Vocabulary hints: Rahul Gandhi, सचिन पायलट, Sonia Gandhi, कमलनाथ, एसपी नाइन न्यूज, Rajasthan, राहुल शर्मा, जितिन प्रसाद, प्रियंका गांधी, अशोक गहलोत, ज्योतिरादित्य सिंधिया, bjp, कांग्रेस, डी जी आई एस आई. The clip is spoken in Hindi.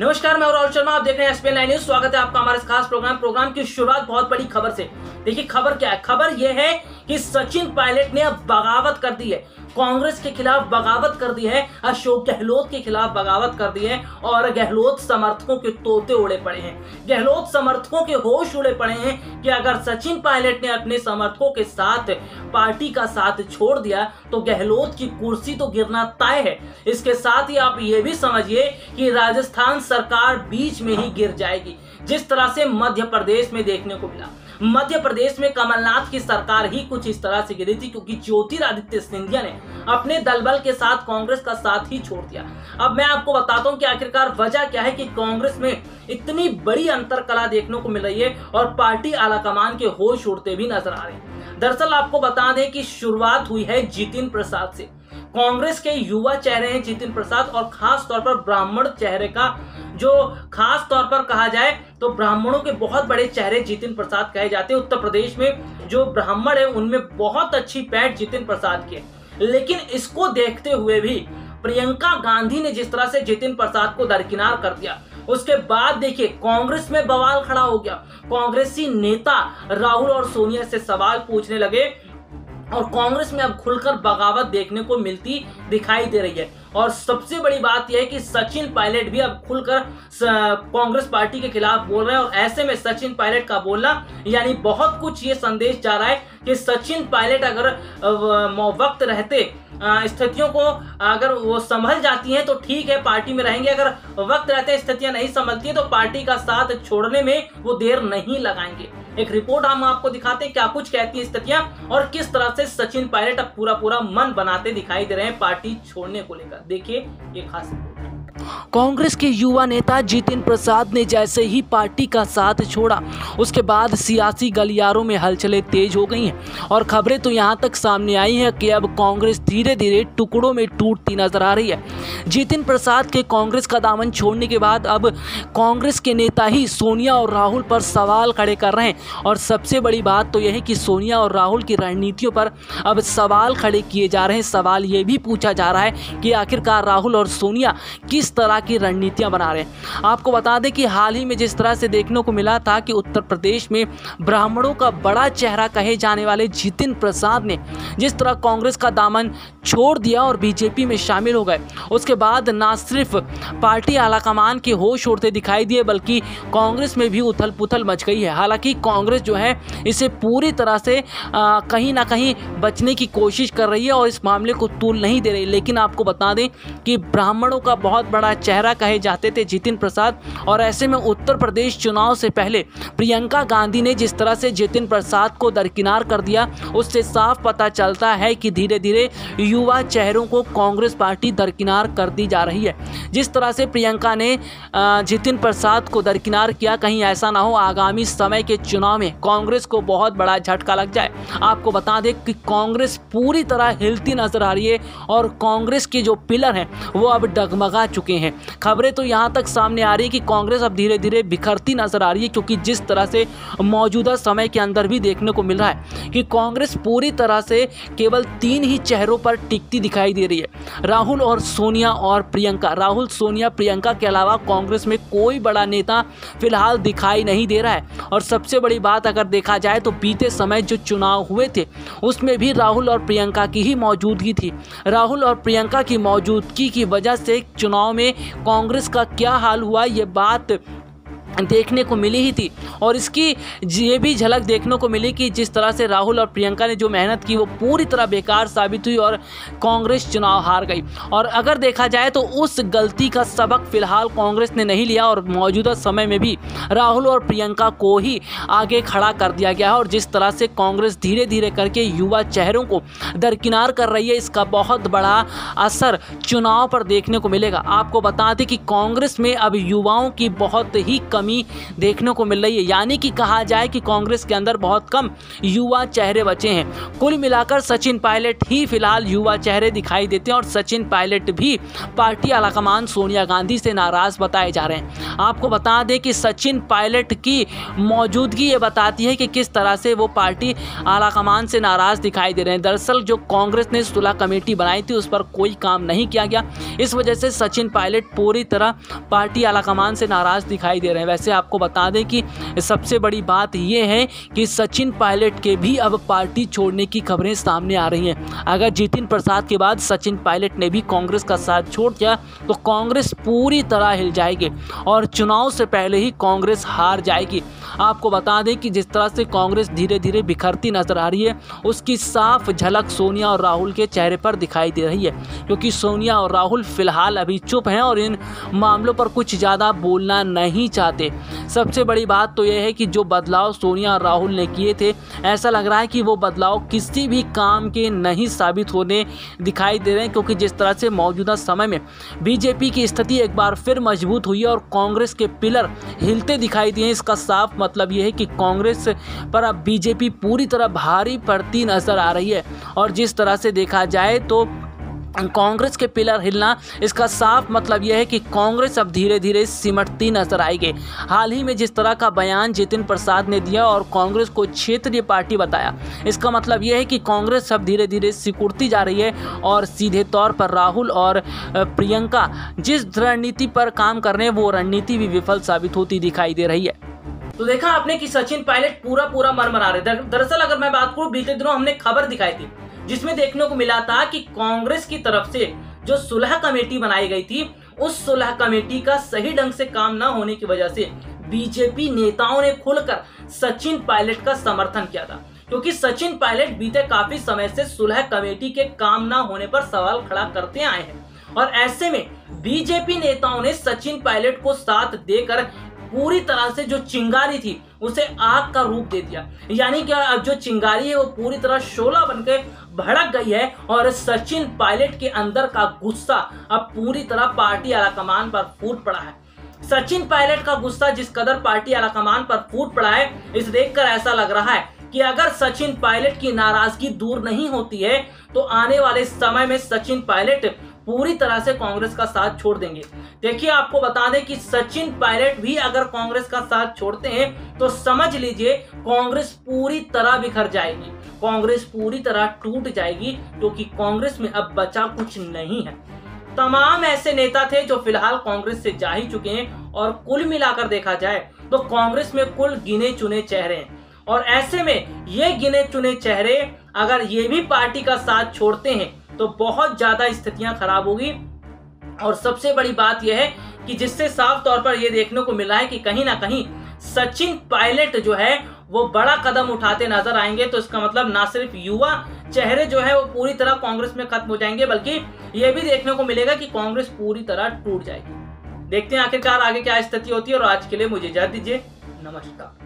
नमस्कार, मैं राहुल शर्मा, आप देख रहे हैं एसपी नाइन न्यूज। स्वागत है आपका हमारे खास प्रोग्राम की शुरुआत बहुत बड़ी खबर से। देखिए खबर क्या है, खबर यह है कि सचिन पायलट ने अब बगावत कर दी है, कांग्रेस के खिलाफ बगावत कर दी है, अशोक गहलोत के खिलाफ बगावत कर दी है और गहलोत समर्थकों के तोते उड़े पड़े हैं, गहलोत समर्थकों के होश उड़े पड़े हैं कि अगर सचिन पायलट ने अपने समर्थकों के साथ पार्टी का साथ छोड़ दिया तो गहलोत की कुर्सी तो गिरना तय है। इसके साथ ही आप ये भी समझिए कि राजस्थान सरकार बीच में ही गिर जाएगी, जिस तरह से मध्य प्रदेश में देखने को मिला। मध्य प्रदेश में कमलनाथ की सरकार ही कुछ इस तरह से गिरी थी, क्योंकि ज्योतिरादित्य सिंधिया ने अपने दलबल के साथ कांग्रेस का साथ ही छोड़ दिया। अब मैं आपको बताता हूं कि आखिरकार वजह क्या है कि कांग्रेस में इतनी बड़ी अंतरकला देखने को मिल रही है और पार्टी आलाकमान के होश उड़ते भी नजर आ रहे हैं। दरअसल आपको बता दें कि शुरुआत हुई है जितिन प्रसाद से। कांग्रेस के युवा चेहरे हैं जितिन प्रसाद, और खास तौर पर ब्राह्मण चेहरे का, जो खास तौर पर कहा जाए तो ब्राह्मणों के बहुत बड़े चेहरे जितिन प्रसाद कहे जाते हैं। उत्तर प्रदेश में जो ब्राह्मण है उनमें बहुत अच्छी पैठ जितिन प्रसाद की है, लेकिन इसको देखते हुए भी प्रियंका गांधी ने जिस तरह से जितिन प्रसाद को दरकिनार कर दिया, उसके बाद देखिए कांग्रेस में बवाल खड़ा हो गया। कांग्रेसी नेता राहुल और सोनिया से सवाल पूछने लगे और कांग्रेस में अब खुलकर बगावत देखने को मिलती दिखाई दे रही है। और सबसे बड़ी बात यह है कि सचिन पायलट भी अब खुलकर कांग्रेस पार्टी के खिलाफ बोल रहे हैं, और ऐसे में सचिन पायलट का बोलना यानी बहुत कुछ ये संदेश जा रहा है कि सचिन पायलट अगर वक्त रहते स्थितियों को अगर वो संभल जाती हैं तो ठीक है, पार्टी में रहेंगे, अगर वक्त रहते स्थितियां नहीं संभलती तो पार्टी का साथ छोड़ने में वो देर नहीं लगाएंगे। एक रिपोर्ट हम आपको दिखाते हैं क्या कुछ कहती है स्थितियां और किस तरह से सचिन पायलट अब पूरा मन बनाते दिखाई दे रहे हैं पार्टी छोड़ने को लेकर। देखिए ये खास रिपोर्ट। कांग्रेस के युवा नेता जितिन प्रसाद ने जैसे ही पार्टी का साथ छोड़ा, उसके बाद सियासी गलियारों में हलचलें तेज हो गई हैं और खबरें तो यहां तक सामने आई हैं कि अब कांग्रेस धीरे धीरे टुकड़ों में टूटती नजर आ रही है। जितिन प्रसाद के कांग्रेस का दामन छोड़ने के बाद अब कांग्रेस के नेता ही सोनिया और राहुल पर सवाल खड़े कर रहे हैं, और सबसे बड़ी बात तो यह है कि सोनिया और राहुल की रणनीतियों पर अब सवाल खड़े किए जा रहे हैं। सवाल ये भी पूछा जा रहा है कि आखिरकार राहुल और सोनिया किस तरह की रणनीतियां बना रहे हैं। आपको बता दें कि हाल ही में जिस तरह से देखने को मिला था कि उत्तर प्रदेश में ब्राह्मणों का बड़ा चेहरा कहे जाने वाले जितिन प्रसाद ने जिस तरह कांग्रेस का दामन छोड़ दिया और बीजेपी में शामिल हो गए, उसके बाद ना सिर्फ पार्टी आलाकमान के होश उड़ते दिखाई दिए बल्कि कांग्रेस में भी उथल पुथल मच गई है। हालांकि कांग्रेस जो है इसे पूरी तरह से कहीं ना कहीं बचने की कोशिश कर रही है और इस मामले को तूल नहीं दे रही, लेकिन आपको बता दें कि ब्राह्मणों का बहुत बड़ा चेहरा कहे जाते थे जितिन प्रसाद, और ऐसे में उत्तर प्रदेश चुनाव से पहले प्रियंका गांधी ने जिस तरह से जितिन प्रसाद को दरकिनार कर दिया, उससे साफ पता चलता है कि धीरे धीरे युवा चेहरों को कांग्रेस पार्टी दरकिनार कर दी जा रही है। जिस तरह से प्रियंका ने जितिन प्रसाद को दरकिनार किया, कहीं ऐसा ना हो आगामी समय के चुनाव में कांग्रेस को बहुत बड़ा झटका लग जाए। आपको बता दें कि कांग्रेस पूरी तरह हिलती नजर आ रही है और कांग्रेस के जो पिलर हैं वो अब डगमगा चुके हैं। खबरें तो यहां तक सामने आ रही है कि कांग्रेस अब धीरे धीरे बिखरती नजर आ रही है, क्योंकि जिस तरह से मौजूदा समय के अंदर भी देखने को मिल रहा है कि कांग्रेस पूरी तरह से केवल तीन ही चेहरों पर टिकती दिखाई दे रही है, राहुल और सोनिया और प्रियंका। राहुल, सोनिया, प्रियंका के अलावा कांग्रेस में कोई बड़ा नेता फिलहाल दिखाई नहीं दे रहा है। और सबसे बड़ी बात अगर देखा जाए तो बीते समय जो चुनाव हुए थे उसमें भी राहुल और प्रियंका की ही मौजूदगी थी। राहुल और प्रियंका की मौजूदगी की वजह से चुनाव में कांग्रेस का क्या हाल हुआ ये बात देखने को मिली ही थी, और इसकी ये भी झलक देखने को मिली कि जिस तरह से राहुल और प्रियंका ने जो मेहनत की वो पूरी तरह बेकार साबित हुई और कांग्रेस चुनाव हार गई। और अगर देखा जाए तो उस गलती का सबक फिलहाल कांग्रेस ने नहीं लिया और मौजूदा समय में भी राहुल और प्रियंका को ही आगे खड़ा कर दिया गया है। और जिस तरह से कांग्रेस धीरे धीरे करके युवा चेहरों को दरकिनार कर रही है, इसका बहुत बड़ा असर चुनाव पर देखने को मिलेगा। आपको बता दें कि कांग्रेस में अब युवाओं की बहुत ही कमी कमी देखने को मिल रही है। यानी कि कहा जाए कि कांग्रेस के अंदर बहुत कम युवा चेहरे बचे हैं। कुल मिलाकर सचिन पायलट ही फिलहाल युवा चेहरे दिखाई देते हैं और सचिन पायलट भी पार्टी आलाकमान सोनिया गांधी से नाराज बताए जा रहे हैं। आपको बता दें कि सचिन पायलट की मौजूदगी ये बताती है कि किस तरह से वो पार्टी आलाकमान से नाराज दिखाई दे रहे हैं। दरअसल जो कांग्रेस ने सुलह कमेटी बनाई थी उस पर कोई काम नहीं किया गया, इस वजह से सचिन पायलट पूरी तरह पार्टी आलाकमान से नाराज दिखाई दे रहे हैं। वैसे आपको बता दें कि सबसे बड़ी बात यह है कि सचिन पायलट के भी अब पार्टी छोड़ने की खबरें सामने आ रही हैं। अगर जितिन प्रसाद के बाद सचिन पायलट ने भी कांग्रेस का साथ छोड़ दिया तो कांग्रेस पूरी तरह हिल जाएगी और चुनाव से पहले ही कांग्रेस हार जाएगी। आपको बता दें कि जिस तरह से कांग्रेस धीरे धीरे बिखरती नजर आ रही है उसकी साफ झलक सोनिया और राहुल के चेहरे पर दिखाई दे रही है, क्योंकि सोनिया और राहुल फिलहाल अभी चुप हैं और इन मामलों पर कुछ ज़्यादा बोलना नहीं चाहते। सबसे बड़ी बात तो यह है कि जो बदलाव सोनिया और राहुल ने किए थे ऐसा लग रहा है कि वो बदलाव किसी भी काम के नहीं साबित होने दिखाई दे रहे हैं, क्योंकि जिस तरह से मौजूदा समय में बीजेपी की स्थिति एक बार फिर मजबूत हुई है और कांग्रेस के पिलर हिलते दिखाई दिए हैं, इसका साफ मतलब यह है कि कांग्रेस पर अब बीजेपी पूरी तरह भारी पड़ती नजर आ रही है। और जिस तरह से देखा जाए तो कांग्रेस के पिलर हिलना, इसका साफ मतलब यह है कि कांग्रेस अब धीरे धीरे सिमटती नजर आएगी। हाल ही में जिस तरह का बयान जितिन प्रसाद ने दिया और कांग्रेस को क्षेत्रीय पार्टी बताया, इसका मतलब यह है कि कांग्रेस अब धीरे धीरे सिकुड़ती जा रही है। और सीधे तौर पर राहुल और प्रियंका जिस रणनीति पर काम कर रहे हैं वो रणनीति भी विफल साबित होती दिखाई दे रही है। तो देखा आपने कि सचिन पायलट पूरा मरमरा रहे। दरअसल अगर मैं बात करूं, बीते दिनों हमने खबर दिखाई थी जिसमें देखने को मिला था कि कांग्रेस की तरफ से जो सुलह कमेटी बनाई गई थी उस सुलह कमेटी का सही ढंग से काम ना होने की वजह से बीजेपी नेताओं ने खुलकर सचिन पायलट का समर्थन किया था, क्योंकि सचिन पायलट बीते काफी समय से सुलह कमेटी के काम ना होने पर सवाल खड़ा करते आए हैं। और ऐसे में बीजेपी नेताओं ने सचिन पायलट को साथ देकर पूरी तरह से जो चिंगारी थी उसे आग का रूप दे दिया। यानी कि अब जो चिंगारी है वो पूरी तरह शोला बनकर भड़क गई है और सचिन पायलट के अंदर का गुस्सा अब पूरी तरह पार्टी आलाकमान पर फूट पड़ा है। सचिन पायलट का गुस्सा जिस कदर पार्टी आलाकमान पर फूट पड़ा है, इस देखकर ऐसा लग रहा है कि अगर सचिन पायलट की नाराजगी दूर नहीं होती है तो आने वाले समय में सचिन पायलट पूरी तरह से कांग्रेस का साथ छोड़ देंगे। देखिए आपको बता दें कि सचिन पायलट भी अगर कांग्रेस का साथ छोड़ते हैं तो समझ लीजिए कांग्रेस पूरी तरह बिखर जाएगी, कांग्रेस पूरी तरह टूट जाएगी, क्योंकि कांग्रेस में अब बचा कुछ नहीं है। तमाम ऐसे नेता थे जो फिलहाल कांग्रेस से जा ही चुके हैं और कुल मिलाकर देखा जाए तो कांग्रेस में कुल गिने चुने चेहरे हैं। और ऐसे में ये गिने चुने चेहरे अगर ये भी पार्टी का साथ छोड़ते हैं तो बहुत ज्यादा स्थितियां खराब होगी। और सबसे बड़ी बात यह है कि जिससे साफ तौर पर यह देखने को मिला है कि कहीं ना कहीं सचिन पायलट जो है वो बड़ा कदम उठाते नजर आएंगे। तो इसका मतलब ना सिर्फ युवा चेहरे जो है वो पूरी तरह कांग्रेस में खत्म हो जाएंगे, बल्कि यह भी देखने को मिलेगा कि कांग्रेस पूरी तरह टूट जाएगी। देखते हैं आखिरकार आगे क्या स्थिति होती है। और आज के लिए मुझे इजाजत दीजिए, नमस्कार।